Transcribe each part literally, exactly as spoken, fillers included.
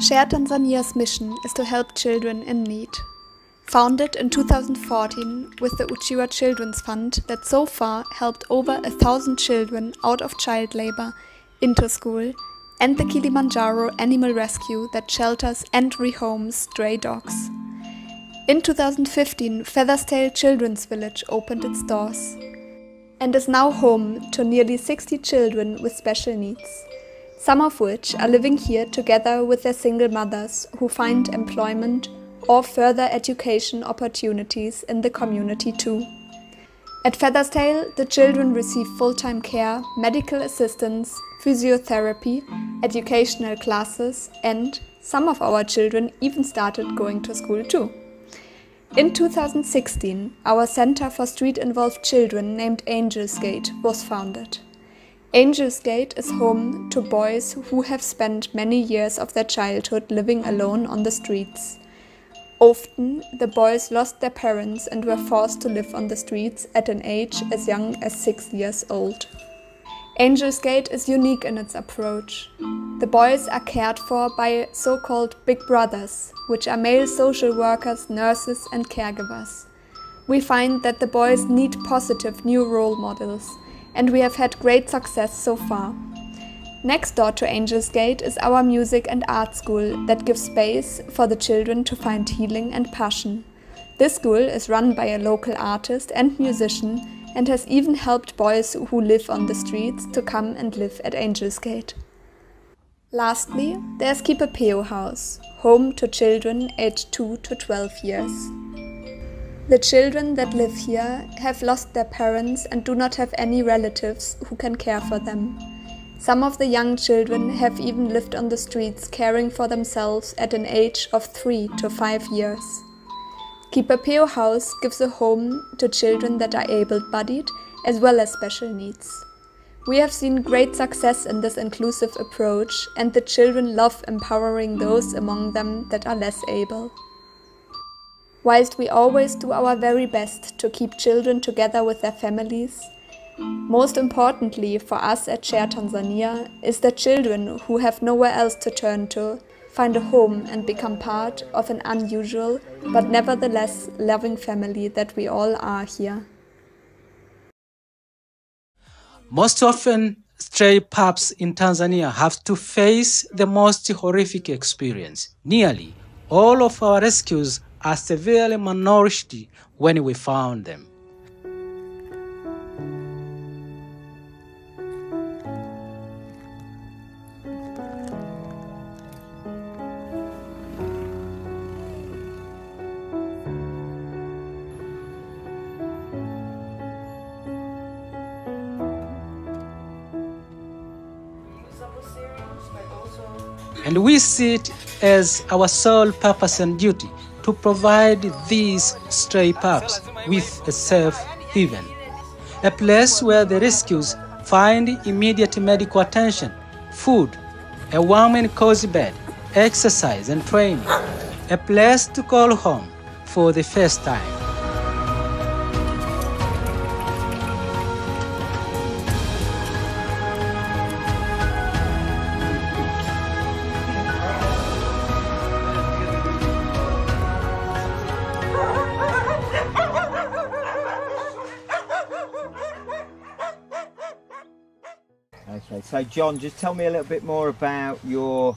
Share Tanzania's mission is to help children in need. Founded in two thousand fourteen with the Uchira Children's Fund that so far helped over a thousand children out of child labor into school, and the Kilimanjaro Animal Rescue that shelters and rehomes stray dogs. In two thousand fifteen, Feathers Tale Children's Village opened its doors and is now home to nearly sixty children with special needs, some of which are living here together with their single mothers who find employment or further education opportunities in the community too. At Feathers Tale, the children receive full-time care, medical assistance, physiotherapy, educational classes, and some of our children even started going to school too. In two thousand sixteen, our Center for Street-Involved Children named Angels Gate was founded. Angels Gate is home to boys who have spent many years of their childhood living alone on the streets. Often, the boys lost their parents and were forced to live on the streets at an age as young as six years old. Angels Gate is unique in its approach. The boys are cared for by so-called big brothers, which are male social workers, nurses and caregivers. We find that the boys need positive new role models, and we have had great success so far. Next door to Angels Gate is our music and art school that gives space for the children to find healing and passion. This school is run by a local artist and musician and has even helped boys who live on the streets to come and live at Angels Gate. Lastly, there's Kipepeo House, home to children aged two to twelve years. The children that live here have lost their parents and do not have any relatives who can care for them. Some of the young children have even lived on the streets caring for themselves at an age of three to five years. Kipepeo House gives a home to children that are able-bodied as well as special needs. We have seen great success in this inclusive approach, and the children love empowering those among them that are less able. Whilst we always do our very best to keep children together with their families, most importantly for us at Share Tanzania is that children who have nowhere else to turn to find a home and become part of an unusual but nevertheless loving family that we all are here. Most often, stray pups in Tanzania have to face the most horrific experience. Nearly all of our rescues are severely malnourished when we found them. And we see it as our sole purpose and duty to provide these stray pups with a safe haven, a place where the rescues find immediate medical attention, food, a warm and cozy bed, exercise and training, a place to call home for the first time. Okay, so John, just tell me a little bit more about your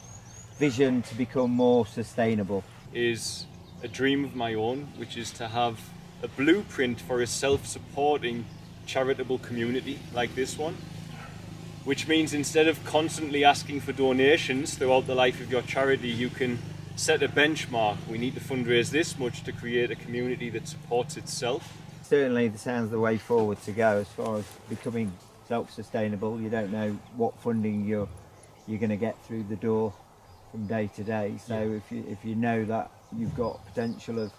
vision to become more sustainable. Is a dream of my own, which is to have a blueprint for a self-supporting charitable community like this one, which means instead of constantly asking for donations throughout the life of your charity, you can set a benchmark. We need to fundraise this much to create a community that supports itself. Certainly, this sounds the way forward to go as far as becoming self-sustainable. You don't know what funding you're you're going to get through the door from day to day, so yeah. if you if you know that you've got potential of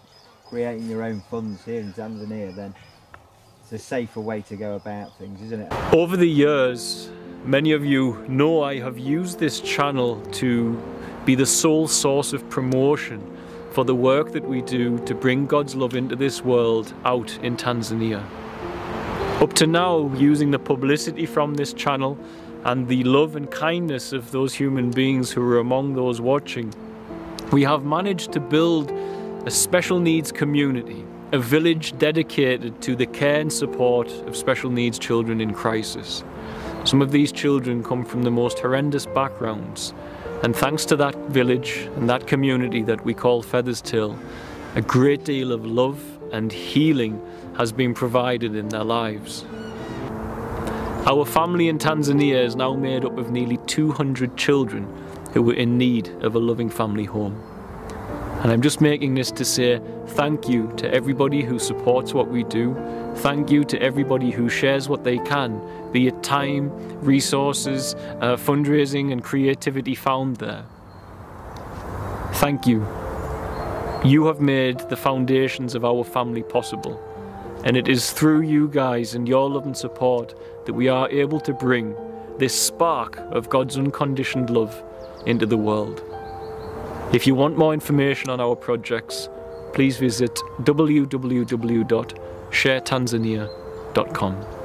creating your own funds here in Tanzania, then it's a safer way to go about things, isn't it? Over the years, many of you know I have used this channel to be the sole source of promotion for the work that we do to bring God's love into this world out in Tanzania. Up to now, using the publicity from this channel and the love and kindness of those human beings who were among those watching, We have managed to build a special needs community, a village dedicated to the care and support of special needs children in crisis. Some of these children come from the most horrendous backgrounds, and thanks to that village and that community that we call Feathers Tale, a great deal of love and healing has been provided in their lives. Our family in Tanzania is now made up of nearly two hundred children who were in need of a loving family home. And I'm just making this to say thank you to everybody who supports what we do. Thank you to everybody who shares what they can, be it time, resources, uh, fundraising and creativity found there. Thank you. You have made the foundations of our family possible, and it is through you guys and your love and support that we are able to bring this spark of God's unconditioned love into the world. If you want more information on our projects, please visit w w w dot share tanzania dot com.